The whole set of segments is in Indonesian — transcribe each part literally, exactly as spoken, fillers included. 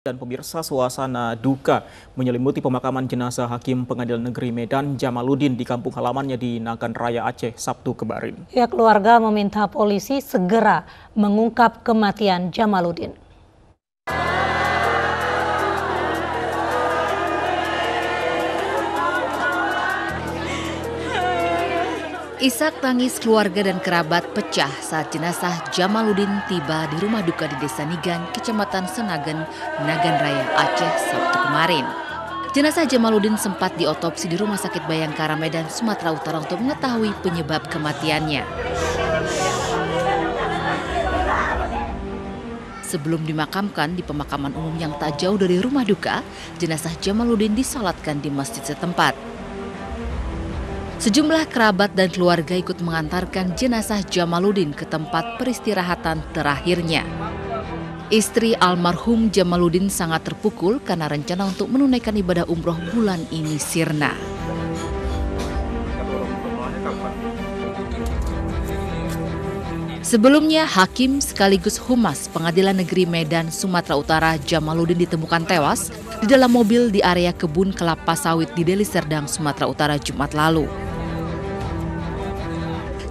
Dan pemirsa, suasana duka menyelimuti pemakaman jenazah Hakim Pengadilan Negeri Medan Jamaluddin di kampung halamannya di Nagan Raya, Aceh, Sabtu kemarin. Ya, keluarga meminta polisi segera mengungkap kematian Jamaluddin. Isak tangis keluarga dan kerabat pecah saat jenazah Jamaluddin tiba di rumah duka di Desa Nigan, Kecamatan Senagen, Nagan Raya, Aceh, Sabtu kemarin. Jenazah Jamaluddin sempat diotopsi di Rumah Sakit Bayangkara, Medan, Sumatera Utara untuk mengetahui penyebab kematiannya. Sebelum dimakamkan di pemakaman umum yang tak jauh dari rumah duka, jenazah Jamaluddin disolatkan di masjid setempat. Sejumlah kerabat dan keluarga ikut mengantarkan jenazah Jamaluddin ke tempat peristirahatan terakhirnya. Istri almarhum Jamaluddin sangat terpukul karena rencana untuk menunaikan ibadah umroh bulan ini sirna. Sebelumnya, Hakim sekaligus Humas Pengadilan Negeri Medan, Sumatera Utara Jamaluddin ditemukan tewas di dalam mobil di area kebun kelapa sawit di Deli Serdang, Sumatera Utara Jumat lalu.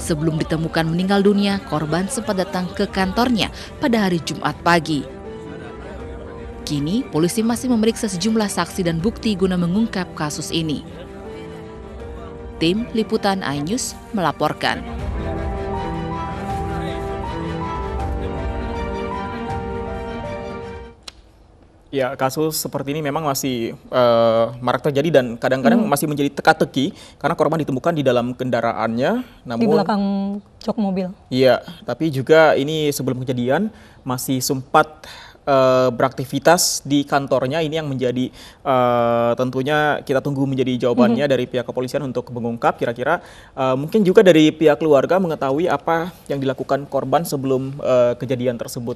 Sebelum ditemukan meninggal dunia, korban sempat datang ke kantornya pada hari Jumat pagi. Kini, polisi masih memeriksa sejumlah saksi dan bukti guna mengungkap kasus ini. Tim Liputan iNews melaporkan. Ya, kasus seperti ini memang masih uh, marak terjadi dan kadang-kadang hmm. masih menjadi teka-teki karena korban ditemukan di dalam kendaraannya, namun di belakang jok mobil. Iya, tapi juga ini sebelum kejadian masih sempat uh, beraktivitas di kantornya. Ini yang menjadi uh, tentunya kita tunggu menjadi jawabannya hmm. dari pihak kepolisian untuk mengungkap kira-kira uh, mungkin juga dari pihak keluarga mengetahui apa yang dilakukan korban sebelum uh, kejadian tersebut.